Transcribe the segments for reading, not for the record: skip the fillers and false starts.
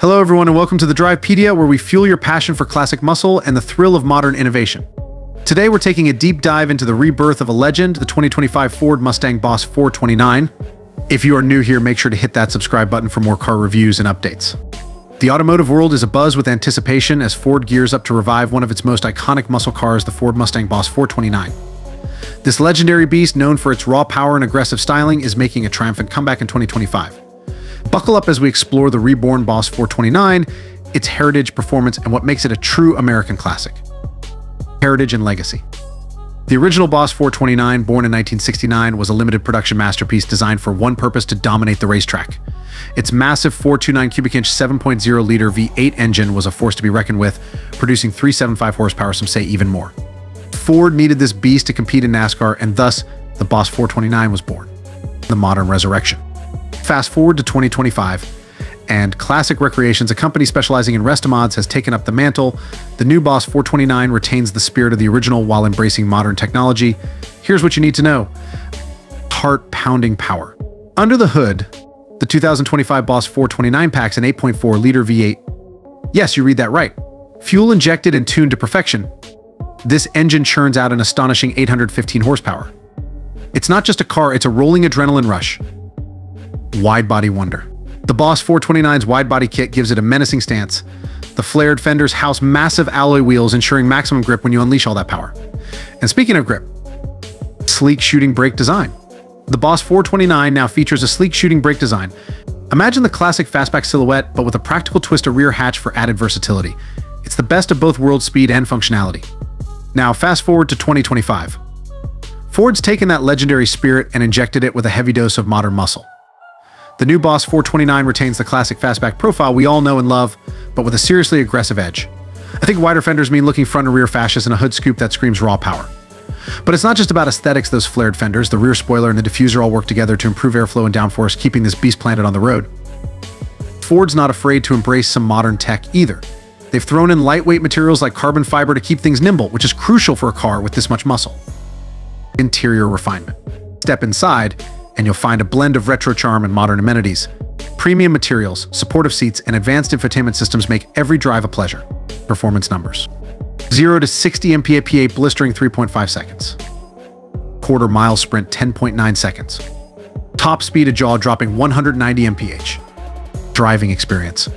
Hello everyone and welcome to the Drive Pedia, where we fuel your passion for classic muscle and the thrill of modern innovation. Today we're taking a deep dive into the rebirth of a legend, the 2025 Ford Mustang Boss 429. If you are new here, make sure to hit that subscribe button for more car reviews and updates. The automotive world is abuzz with anticipation as Ford gears up to revive one of its most iconic muscle cars, the Ford Mustang Boss 429. This legendary beast, known for its raw power and aggressive styling, is making a triumphant comeback in 2025. Buckle up as we explore the reborn Boss 429, its heritage, performance, and what makes it a true American classic. Heritage and legacy. The original Boss 429, born in 1969, was a limited production masterpiece designed for one purpose: to dominate the racetrack. Its massive 429 cubic inch 7.0-liter V8 engine was a force to be reckoned with, producing 375 horsepower, some say even more. Ford needed this beast to compete in NASCAR, and thus the Boss 429 was born. The modern resurrection. Fast forward to 2025, and Classic Recreations, a company specializing in restomods, has taken up the mantle. The new Boss 429 retains the spirit of the original while embracing modern technology. Here's what you need to know. Heart-pounding power. Under the hood, the 2025 Boss 429 packs an 8.4-liter V8. Yes, you read that right. Fuel injected and tuned to perfection. This engine churns out an astonishing 815 horsepower. It's not just a car, it's a rolling adrenaline rush. Wide-body wonder. The Boss 429's wide-body kit gives it a menacing stance. The flared fenders house massive alloy wheels, ensuring maximum grip when you unleash all that power. And speaking of grip, sleek shooting brake design. The Boss 429 now features a sleek shooting brake design. Imagine the classic fastback silhouette, but with a practical twist to rear hatch for added versatility. It's the best of both worlds, speed and functionality. Now fast forward to 2025. Ford's taken that legendary spirit and injected it with a heavy dose of modern muscle. The new Boss 429 retains the classic fastback profile we all know and love, but with a seriously aggressive edge. I think wider fenders mean looking front and rear fascias and a hood scoop that screams raw power. But it's not just about aesthetics. Those flared fenders, the rear spoiler, and the diffuser all work together to improve airflow and downforce, keeping this beast planted on the road. Ford's not afraid to embrace some modern tech either. They've thrown in lightweight materials like carbon fiber to keep things nimble, which is crucial for a car with this much muscle. Interior refinement. Step inside, and you'll find a blend of retro charm and modern amenities. Premium materials, supportive seats, and advanced infotainment systems make every drive a pleasure. Performance numbers. 0 to 60 mph, blistering 3.5 seconds. Quarter mile sprint, 10.9 seconds. Top speed, a jaw-dropping 190 mph. Driving experience.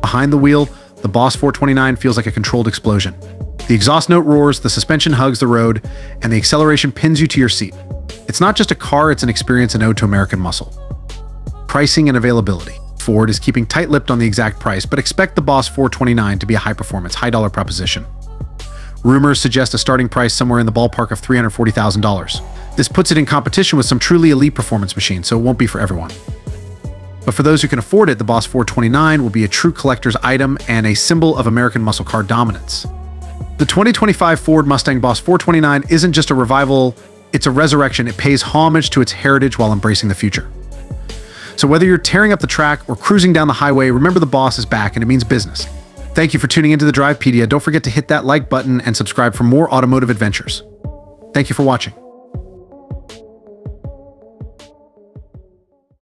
Behind the wheel, the Boss 429 feels like a controlled explosion. The exhaust note roars, the suspension hugs the road, and the acceleration pins you to your seat. It's not just a car, it's an experience, and ode to American muscle. Pricing and availability. Ford is keeping tight-lipped on the exact price, but expect the Boss 429 to be a high-performance, high-dollar proposition. Rumors suggest a starting price somewhere in the ballpark of $340,000. This puts it in competition with some truly elite performance machines, so it won't be for everyone. But for those who can afford it, the Boss 429 will be a true collector's item and a symbol of American muscle car dominance. The 2025 Ford Mustang Boss 429 isn't just a revival, it's a resurrection. It pays homage to its heritage while embracing the future. So whether you're tearing up the track or cruising down the highway, remember the Boss is back and it means business. Thank you for tuning into the Drive Pedia. Don't forget to hit that like button and subscribe for more automotive adventures. Thank you for watching.